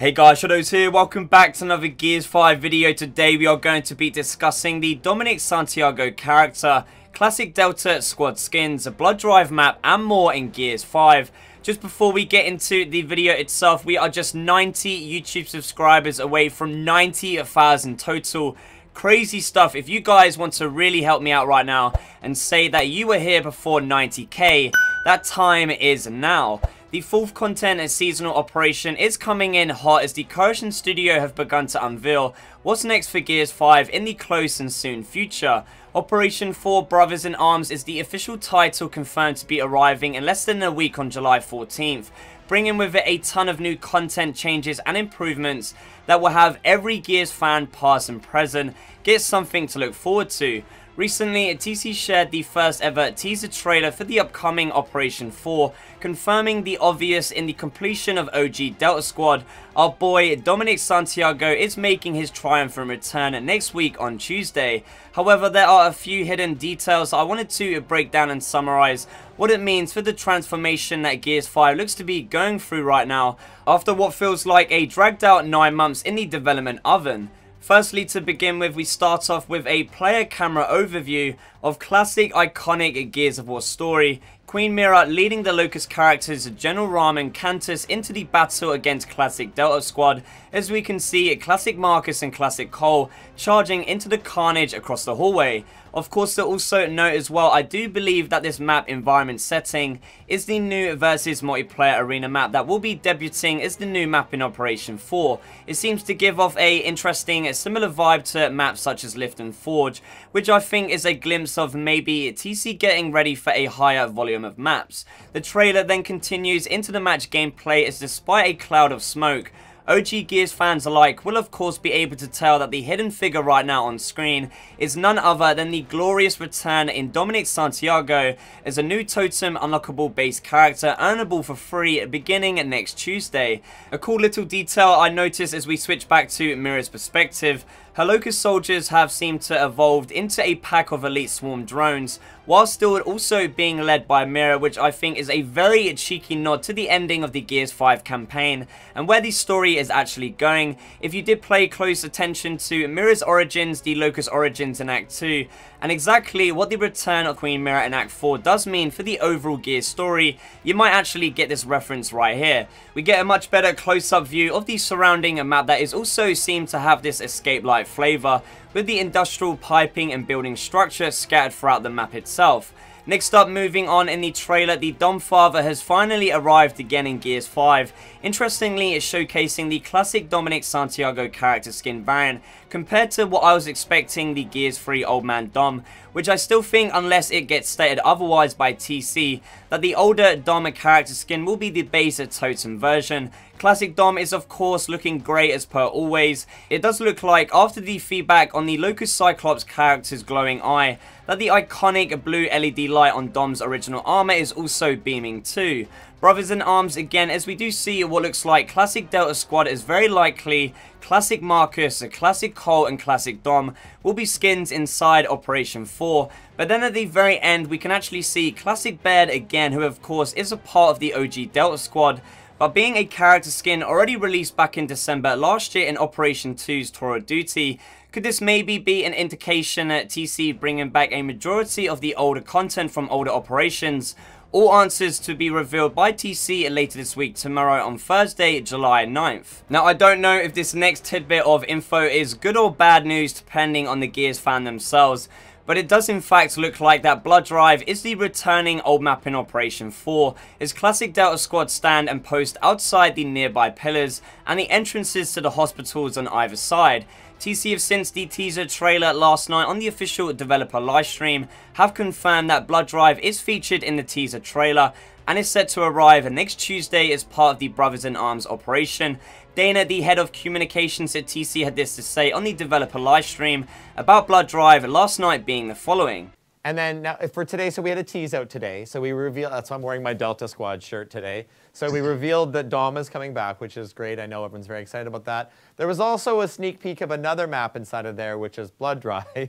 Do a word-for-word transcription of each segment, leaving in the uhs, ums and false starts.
Hey guys, Shadows here, welcome back to another Gears five video. Today we are going to be discussing the Dominic Santiago character, classic Delta Squad skins, a Blood Drive map and more in Gears five. Just before we get into the video itself, we are just ninety YouTube subscribers away from ninety thousand total. Crazy stuff. If you guys want to really help me out right now and say that you were here before ninety K, that time is now. The fourth content and seasonal operation is coming in hot as the Coalition studio have begun to unveil what's next for Gears five in the close and soon future. Operation four Brothers in Arms is the official title, confirmed to be arriving in less than a week on July fourteenth, bringing with it a ton of new content, changes and improvements that will have every Gears fan, past and present, get something to look forward to. Recently, T C shared the first ever teaser trailer for the upcoming Operation four, confirming the obvious in the completion of O G Delta Squad. Our boy Dominic Santiago is making his triumphant return next week on Tuesday. However, there are a few hidden details I wanted to break down and summarize what it means for the transformation that Gears five looks to be going through right now, after what feels like a dragged out nine months in the development oven. Firstly, to begin with, we start off with a player camera overview of classic iconic Gears of War story. Queen Mira leading the Locust characters General Rama and Kantus into the battle against classic Delta Squad, as we can see classic Marcus and classic Cole charging into the carnage across the hallway. Of course, to also note as well, I do believe that this map environment setting is the new versus multiplayer arena map that will be debuting as the new map in Operation four. It seems to give off a interesting a similar vibe to maps such as Lift and Forge, which I think is a glimpse of maybe T C getting ready for a higher volume of maps. The trailer then continues into the match gameplay, as despite a cloud of smoke, O G Gears fans alike will of course be able to tell that the hidden figure right now on screen is none other than the glorious return in Dominic Santiago as a new totem unlockable base character, earnable for free beginning next Tuesday. A cool little detail I noticed as we switch back to Mira's perspective, her Locust soldiers have seemed to evolve into a pack of elite swarm drones, while still also being led by Mira, which I think is a very cheeky nod to the ending of the Gears five campaign and where the story is actually going. If you did pay close attention to Mira's origins, the Locust origins in Act two, and exactly what the return of Queen Mira in Act four does mean for the overall Gears story, you might actually get this reference right here. We get a much better close-up view of the surrounding map that is also seemed to have this escape-like flavor, with the industrial piping and building structure scattered throughout the map itself. Next up, moving on in the trailer, the Domfather has finally arrived again in Gears five. Interestingly, it's showcasing the classic Dominic Santiago character skin variant compared to what I was expecting, the Gears three Old Man Dom, which I still think, unless it gets stated otherwise by T C, that the older Dom character skin will be the base totem version. Classic Dom is of course looking great as per always. It does look like, after the feedback on the Locust Cyclops character's glowing eye, that the iconic blue L E D light on Dom's original armor is also beaming too. Brothers in Arms again, as we do see what looks like classic Delta Squad is very likely classic Marcus, classic Cole and classic Dom will be skins inside Operation four, but then at the very end we can actually see classic Baird again, who of course is a part of the O G Delta Squad, but being a character skin already released back in December last year in Operation two's Tour of Duty. Could this maybe be an indication that T C bringing back a majority of the older content from older operations? All answers to be revealed by T C later this week, tomorrow on Thursday, July ninth. Now, I don't know if this next tidbit of info is good or bad news depending on the Gears fan themselves, but it does in fact look like that Blood Drive is the returning old map in Operation four, as classic Delta Squad stand and post outside the nearby pillars and the entrances to the hospitals on either side. T C have, since the teaser trailer last night on the official developer livestream, have confirmed that Blood Drive is featured in the teaser trailer and is set to arrive next Tuesday as part of the Brothers in Arms operation. Dana, the head of communications at T C, had this to say on the developer livestream about Blood Drive last night being the following. And then now for today, so we had a tease out today. So we revealed, that's why I'm wearing my Delta Squad shirt today. So we revealed that Dom is coming back, which is great. I know everyone's very excited about that. There was also a sneak peek of another map inside of there, which is Blood Drive.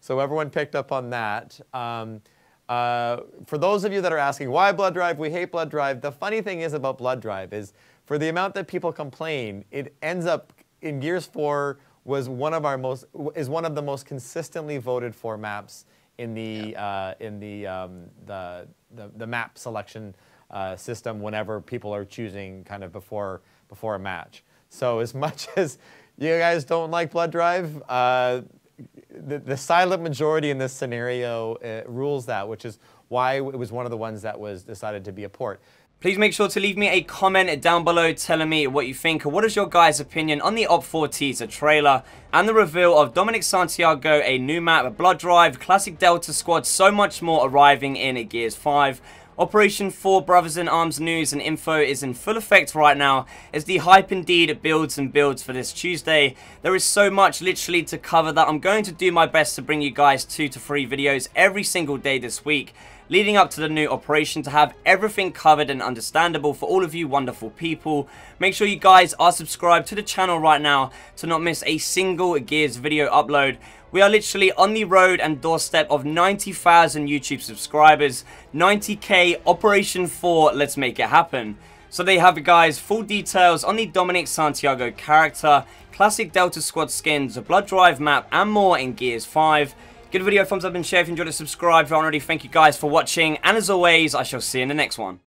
So everyone picked up on that. Um, uh, for those of you that are asking why Blood Drive, we hate Blood Drive. The funny thing is about Blood Drive is, for the amount that people complain, it ends up in Gears four was one of our most is one of the most consistently voted for maps in the yeah. uh, in the, um, the the the map selection uh, system whenever people are choosing kind of before before a match. So as much as you guys don't like Blood Drive, uh, the, the silent majority in this scenario uh, rules that, which is why it was one of the ones that was decided to be a port. Please make sure to leave me a comment down below telling me what you think. What is your guys' opinion on the Op four teaser trailer and the reveal of Dominic Santiago, a new map, a Blood Drive, classic Delta Squad, so much more arriving in Gears five. Operation four Brothers in Arms news and info is in full effect right now as the hype indeed builds and builds for this Tuesday. There is so much literally to cover that I'm going to do my best to bring you guys two to three videos every single day this week leading up to the new operation to have everything covered and understandable for all of you wonderful people. Make sure you guys are subscribed to the channel right now to not miss a single Gears video upload. We are literally on the road and doorstep of ninety thousand YouTube subscribers, ninety K, Operation four, let's make it happen. So there you have it guys, full details on the Dominic Santiago character, classic Delta Squad skins, a Blood Drive map and more in Gears five. Give the video a thumbs up and share if you enjoyed it, subscribe if you aren't already. Thank you guys for watching and as always I shall see you in the next one.